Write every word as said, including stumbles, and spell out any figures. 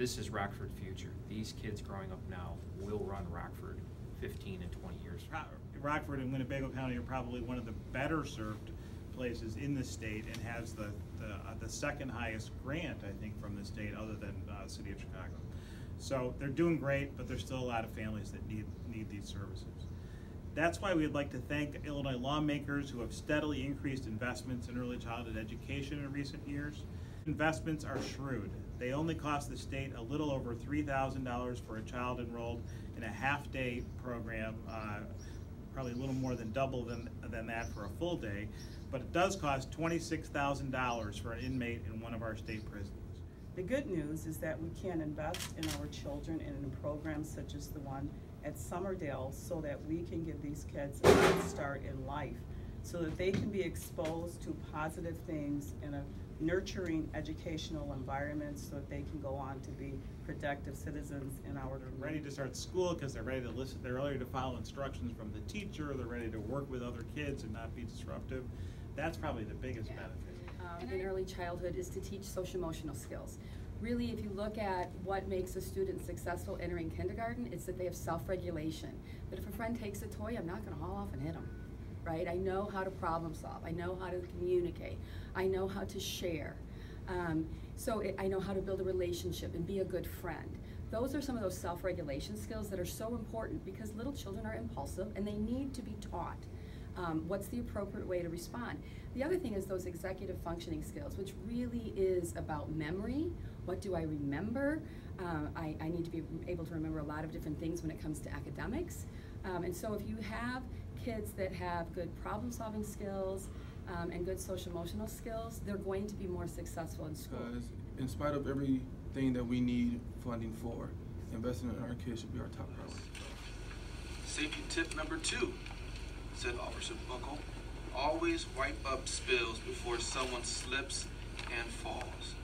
This is Rockford's future. These kids growing up now will run Rockford fifteen and twenty years. Rockford and Winnebago County are probably one of the better served places in the state, and has the the, uh, the second highest grant, I think, from the state, other than uh, the city of Chicago. So they're doing great, but there's still a lot of families that need need these services. That's why we'd like to thank Illinois lawmakers who have steadily increased investments in early childhood education in recent years. Investments are shrewd. They only cost the state a little over three thousand dollars for a child enrolled in a half-day program, uh, probably a little more than double than, than that for a full day, but it does cost twenty-six thousand dollars for an inmate in one of our state prisons. The good news is that we can invest in our children and in programs such as the one at Summerdale, so that we can give these kids a good start in life, so that they can be exposed to positive things in a nurturing educational environment, so that they can go on to be productive citizens in our community. They're ready to start school because they're ready to listen, they're ready to follow instructions from the teacher, they're ready to work with other kids and not be disruptive. That's probably the biggest yeah. benefit. Um, in early childhood is to teach social-emotional skills. Really, if you look at what makes a student successful entering kindergarten, it's that they have self-regulation. That if a friend takes a toy, I'm not going to haul off and hit them, right? I know how to problem solve. I know how to communicate. I know how to share. Um, so it, I know how to build a relationship and be a good friend. Those are some of those self-regulation skills that are so important, because little children are impulsive and they need to be taught. Um, what's the appropriate way to respond? The other thing is those executive functioning skills, which really is about memory. What do I remember? Uh, I, I need to be able to remember a lot of different things when it comes to academics. Um, and so if you have kids that have good problem-solving skills um, and good social-emotional skills, they're going to be more successful in school. Because in spite of everything that we need funding for, investing in our kids should be our top priority. Safety tip number two, said Officer Buckle, always wipe up spills before someone slips and falls.